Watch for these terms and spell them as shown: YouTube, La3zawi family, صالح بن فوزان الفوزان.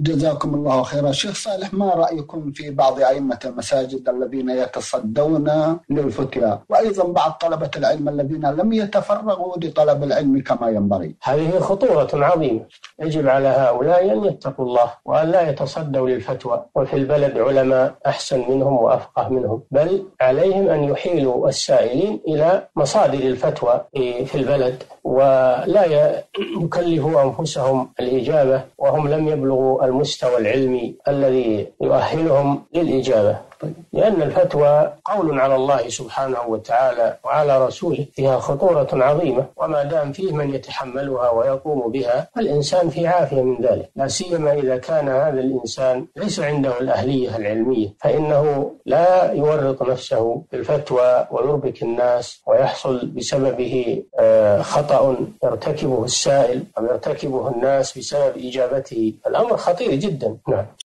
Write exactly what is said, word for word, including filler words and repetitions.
جزاكم الله خيرا. شيخ صالح، ما رأيكم في بعض أئمة المساجد الذين يتصدون للفتيا وأيضا بعض طلبة العلم الذين لم يتفرغوا لطلب العلم كما ينبغي؟ هذه خطورة عظيمة، يجب على هؤلاء أن يتقوا الله وأن لا يتصدوا للفتوى، وفي البلد علماء أحسن منهم وأفقه منهم، بل عليهم أن يحيلوا السائلين إلى مصادر الفتوى في البلد ولا يكلفوا أنفسهم الإجابة وهم لم يبلغوا المستوى العلمي الذي يؤهلهم للإجابة، لأن الفتوى قول على الله سبحانه وتعالى وعلى رسوله، فيها خطورة عظيمة، وما دام فيه من يتحملها ويقوم بها فالإنسان في عافية من ذلك، لا سيما إذا كان هذا الإنسان ليس عنده الأهلية العلمية، فإنه لا يورط نفسه بالفتوى ويربك الناس ويحصل بسببه خطأ يرتكبه السائل أو يرتكبه الناس بسبب إجابته، الأمر خطير جدا. نعم.